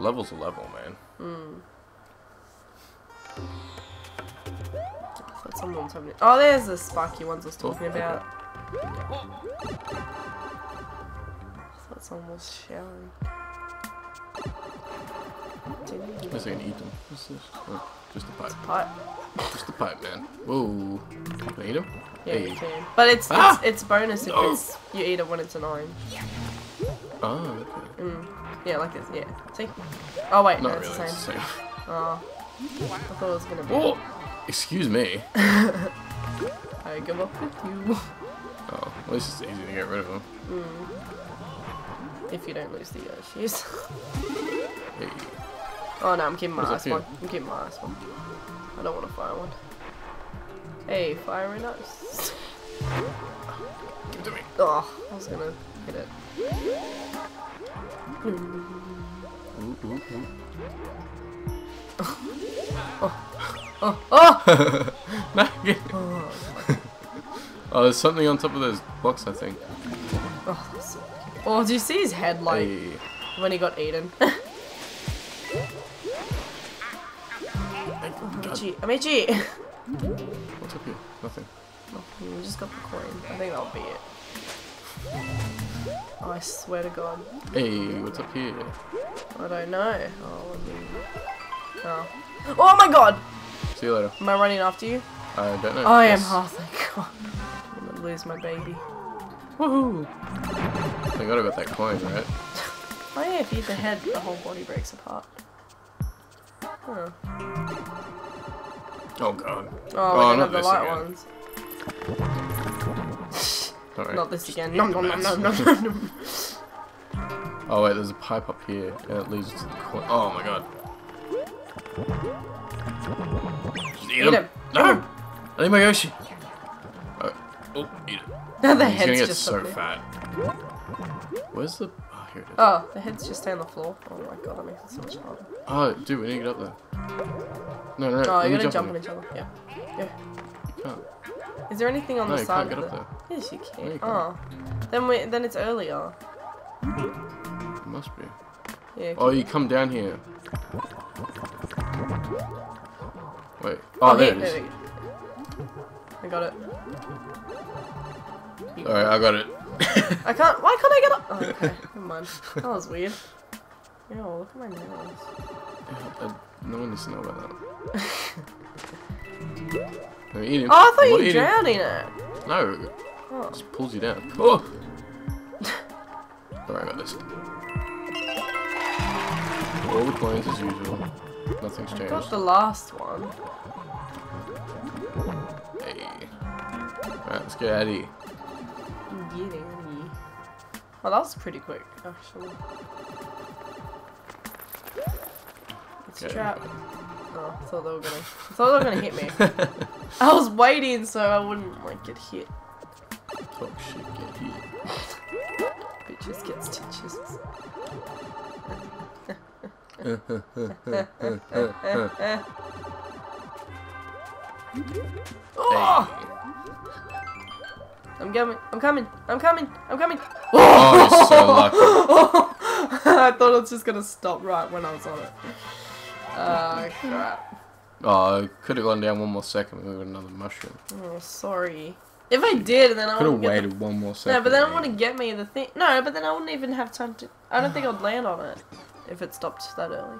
A level's a level, man. I thought someone was having it. Oh, there's the spiky ones I was talking about. I thought someone was showering. I guess I can eat them. What's this? Oh, just a pipe. It's a pipe. Just a pipe, man. Whoa. Can I eat them? Yeah, hey. You can. But it's bonus if you eat it when it's an orange. Oh, okay. Yeah, like this. Yeah. See? Oh, wait. Not no, really. It's the same. Oh. I thought it was going to be. Oh! Excuse me. I give up with you. Oh, at least it's easy to get rid of them. If you don't lose the Yoshis. Hey. Oh no, I'm keeping my ice one. I'm keeping my ice one. I don't want to fire one. Hey, firing us. Give it to me. Oh, I was gonna hit it. Oh, there's something on top of those blocks, I think. Oh, that's so cute. Oh, do you see his head, like, when he got eaten? Amici! What's up here? Nothing. Nothing. We just got the coin. I think that'll be it. Oh, I swear to God. Hey, what's up here? I don't know. Oh, oh my God! See you later. Am I running after you? I don't know. I am. Oh, thank God. I'm gonna lose my baby. Woohoo! I forgot about that coin, right? Oh yeah, if you eat the head, the whole body breaks apart. Huh. Oh God. Oh, not the light ones. Sorry. Not this again. Nom nom nom nom nom nom. Oh wait, there's a pipe up here, and it leads to the corner. Oh my God. Just eat him. No! I need my Yoshi. Oh, eat it. Now the head's gonna get so fat. Where's the? Oh, here it is. Oh, the head's just down the floor. Oh my God, that makes it so much harder. Oh, dude, we need to get up there. No, no. Oh, you're gonna jump on each other. Yeah. Yeah. You can't. Is there anything on the side? No, you can't get up there. Yes, you can. No, you can't. Then it's earlier. It must be. Yeah. Oh, you come down here. Wait. Oh, there it is. I got it. Alright, I got it. I can't. Why can't I get up? Oh, okay. Never mind. That was weird. Yo, look at my nails. No one needs to know about that. No, eat him. Oh, I thought you were drowning it. No. Oh. It just pulls you down. Oh! Alright, I got this. All the coins as usual. Nothing's changed. I got the last one. Hey. Alright, let's get out of here. Well, that was pretty quick, actually. It's a trap. Oh, I thought they were gonna hit me. I was waiting so I wouldn't like get hit. Talk shit, get hit. Bitches get stitches. I'm coming. Oh, you're so lucky. I thought it was just gonna stop right when I was on it. Crap. Oh, I could have gone down one more second and we got another mushroom. Oh, sorry. If I did, then I would have waited one more second. No, but then it wouldn't get me the thing. No, but then I wouldn't even have time to. I don't think I'd land on it if it stopped that early.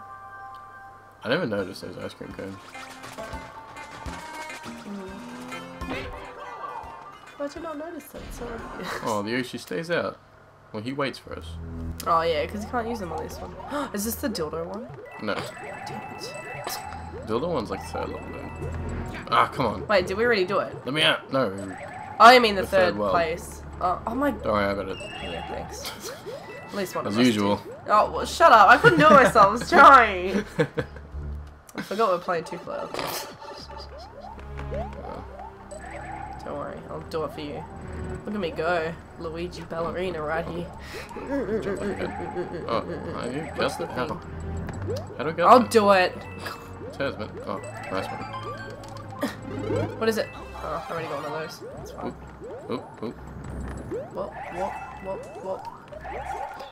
I never noticed those ice cream cones. I did not notice that. Sorry. Oh, the Yoshi stays out. Well, he waits for us. Oh yeah, because you can't use them on this one. Is this the dildo one? No. Dildo one's like third level then. Ah, come on. Wait, did we already do it? Let me out. No. Oh, I mean the third place. Oh my God. Alright, I got it. Yeah, thanks. At least one. As usual. Oh, well, shut up. I couldn't do it myself. I was trying. I forgot we're playing two player. Don't worry, I'll do it for you. Look at me go, Luigi Ballerina right here. How do I get it? I'll do it. Tasman. Oh, nice one. What is it? Oh, I already got one of those. That's fine. Oop. Whoop, whoop, whoop, whoop.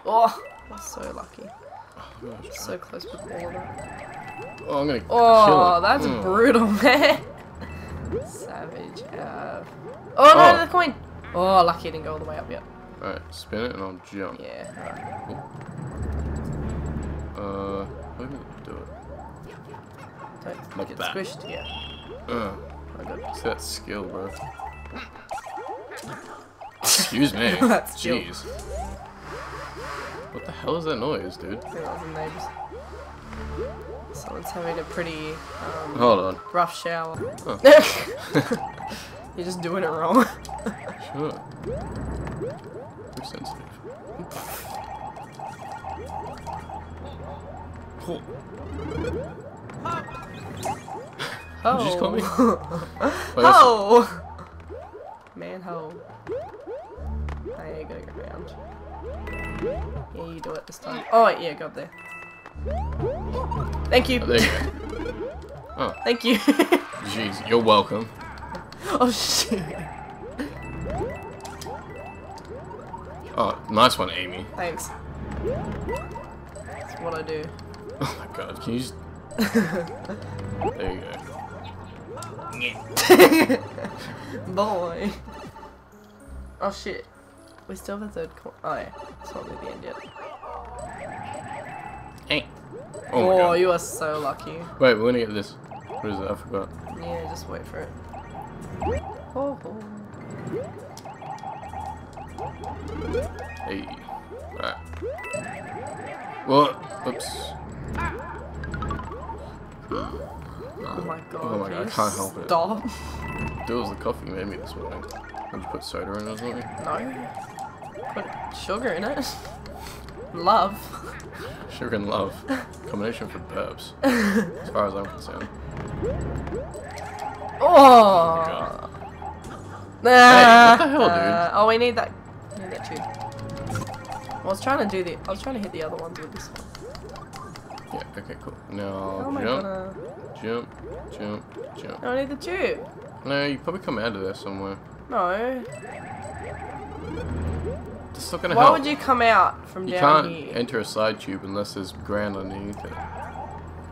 Oh, I'm so lucky. Oh, so close before that. Oh, I'm gonna kill it. That's brutal, man. Savage. Oh, no, the coin. Oh, lucky I didn't go all the way up yet. Alright, spin it and I'll jump. Yeah. Right. Cool. Let me do it. Don't get squished. Yeah. It's that skill, bro. Excuse me. Jeez. What the hell is that noise, dude? Someone's having a pretty hold on. Rough shower. Oh. You're just doing it wrong. Sure. Too sensitive. Oh. Did you just call me? Oh! Manhole. I ain't gonna go around. Yeah, you do it this time. Oh, yeah, go up there. Thank you. Oh, there you go. Oh. Thank you. Jeez, you're welcome. Oh, shit. Oh, nice one, Amy. Thanks. That's what I do. Oh my god, can you just... There you go. Boy. Oh shit. We still have a third corner. Oh yeah, it's not near the end yet. Hey. Oh, oh you are so lucky. Wait, we're gonna get this. What is it? I forgot. Yeah, just wait for it. Oh, oh. Hey. Alright. Well, oops. Oh my god. Oh my god, I can't help it. Stop. It was the coffee you made me this morning. Did you put soda in it or something? No. Put sugar in it. Love. Sugar and love. Combination for burps. As far as I'm concerned. Oh! Hey, what the hell, dude? Oh, we need that. We need that too. I was trying to hit the other ones with this one. Yeah, okay, cool. Now, jump. No, I need the tube. No, you probably come out of there somewhere. No. That's not gonna help. Why would you come out from down here? You can't enter a side tube unless there's ground underneath it.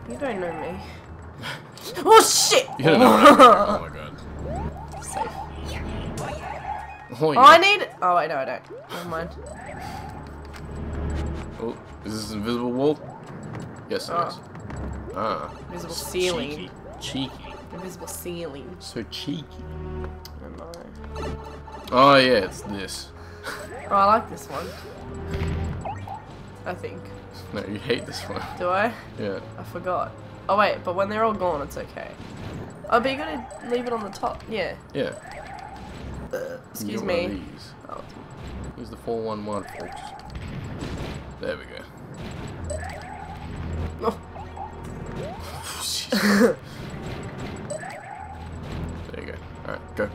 You don't know me. Oh, shit! You don't know what I mean. Oh, my god. Safe. Oh, yeah. Oh, I need... Oh, wait, no, I don't. Never mind. Oh, is this an invisible wall? Yes, it is. Ah. Invisible ceiling. Cheeky. Invisible ceiling. So cheeky. I don't know. Oh yeah, it's this. Oh, I like this one. I think. No, you hate this one. Do I? Yeah. I forgot. Oh wait, but when they're all gone, it's okay. Oh, but you gotta leave it on the top. Yeah. Yeah. Excuse me. Oh. Here's the 411, folks. There we go. Oh. There you go. Alright, go.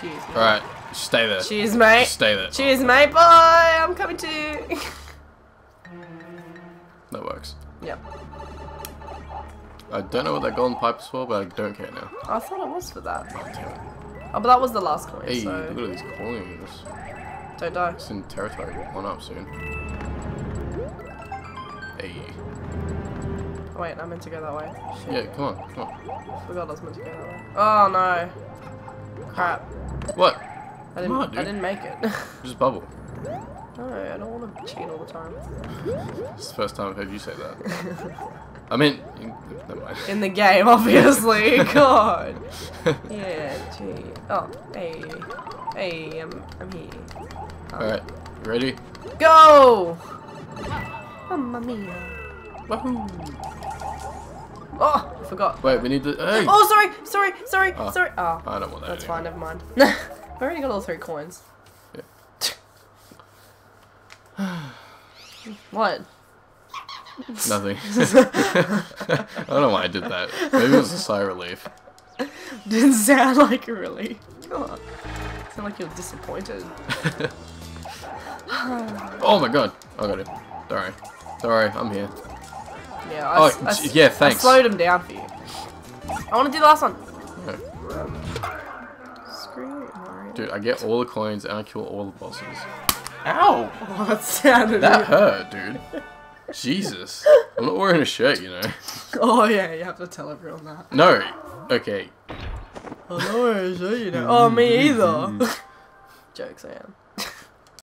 Cheers, mate. Alright, stay there. Cheers, mate. Just stay there. Cheers, mate. Bye. I'm coming too. That works. Yep. I don't know what that golden pipe is for, but I don't care now. I thought it was for that. Oh, but that was the last coin. Hey, so... look at these coins. Don't die. It's in territory. One up soon. Hey. Oh, wait, I meant to go that way. Shit. Yeah, come on. I forgot I was meant to go that way. Oh no. Crap. What? I didn't make it. Just bubble. No, I don't want to cheat all the time. It's the first time I've heard you say that. I mean, never mind. In the game, obviously. God. Yeah, gee. Oh, hey. Hey, I'm here. Alright, ready? Go! Mamma mia. Wahoo! Oh, I forgot. Wait, we need the. Hey. Oh, sorry. Oh. Sorry. Oh. I don't want that. That's fine, never mind. I already got all 3 coins. Yeah. What? Nothing. I don't know why I did that. Maybe it was a sigh of relief. Didn't sound like a relief. Come on. Sound like you're disappointed. Oh my god. I got it. Sorry, I'm here. Yeah, yeah, thanks. I slowed him down for you. I want to do the last one. Okay. Screw it, Mario. Dude, I get all the coins and I kill all the bosses. Ow! Oh, that sounded that hurt, dude. Jesus. I'm not wearing a shirt, you know. Oh, yeah, you have to tell everyone that. No. Okay. I'm not wearing a shirt, you know. Oh, me either. Jokes, I am.